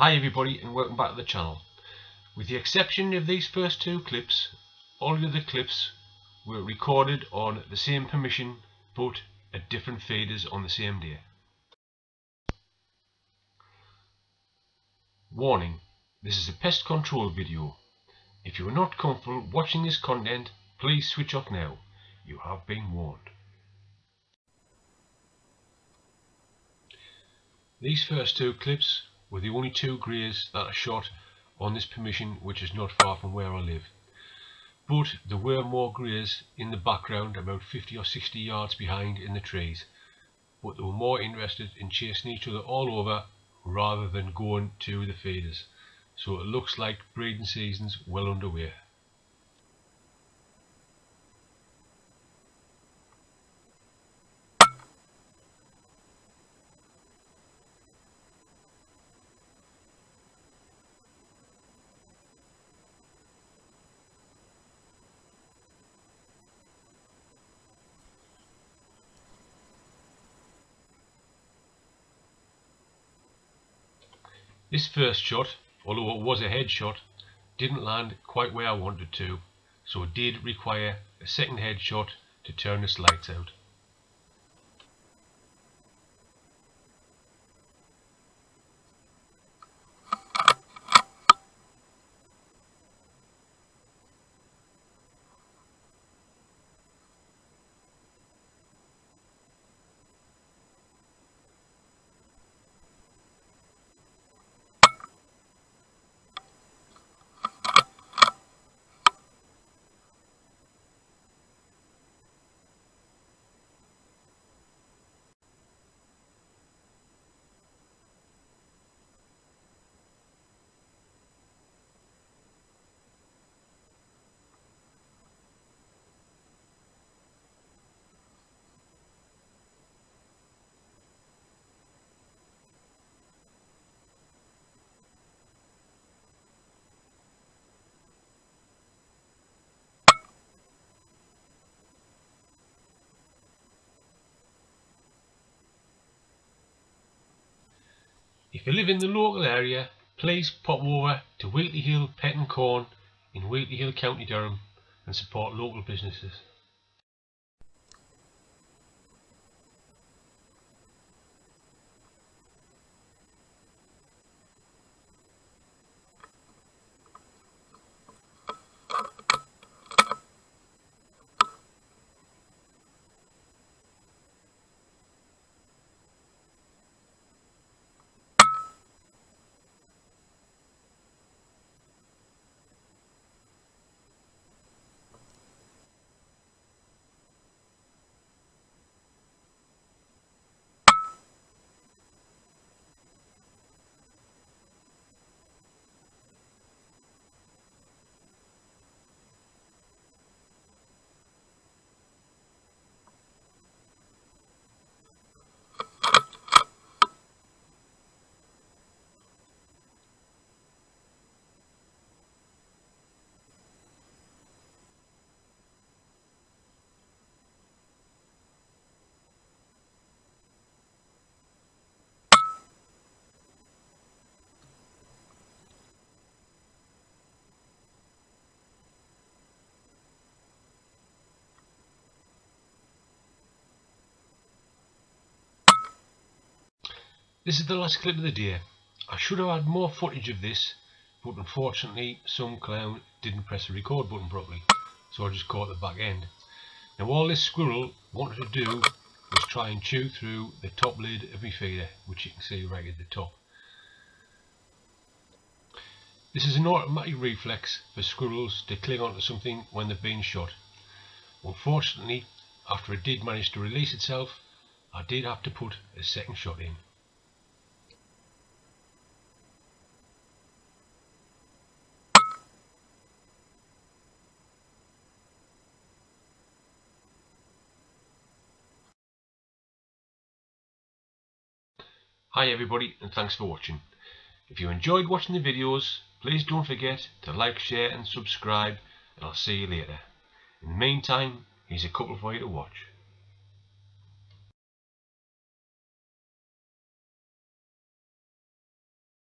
Hi everybody and welcome back to the channel. With the exception of these first two clips, all of the clips were recorded on the same permission but at different feeders on the same day. Warning, this is a pest control video. If you are not comfortable watching this content, please switch off now. You have been warned. These first two clips were the only two greys that I shot on this permission, which is not far from where I live. But there were more greys in the background, about 50 or 60 yards behind in the trees. But they were more interested in chasing each other all over rather than going to the feeders. So it looks like breeding season's well underway. This first shot, although it was a head shot, didn't land quite where I wanted to, so it did require a second head shot to turn the lights out. If you live in the local area, please pop over to Wheatley Hill Pet and Corn in Wheatley Hill, County Durham, and support local businesses. This is the last clip of the day. I should have had more footage of this, but unfortunately some clown didn't press the record button properly, so I just caught the back end. Now all this squirrel wanted to do was try and chew through the top lid of my feeder, which you can see right at the top. This is an automatic reflex for squirrels to cling onto something when they've been shot. Unfortunately, after it did manage to release itself, I did have to put a second shot in. Hi everybody and thanks for watching. If you enjoyed watching the videos, please don't forget to like, share and subscribe, and I'll see you later. In the meantime, here's a couple for you to watch.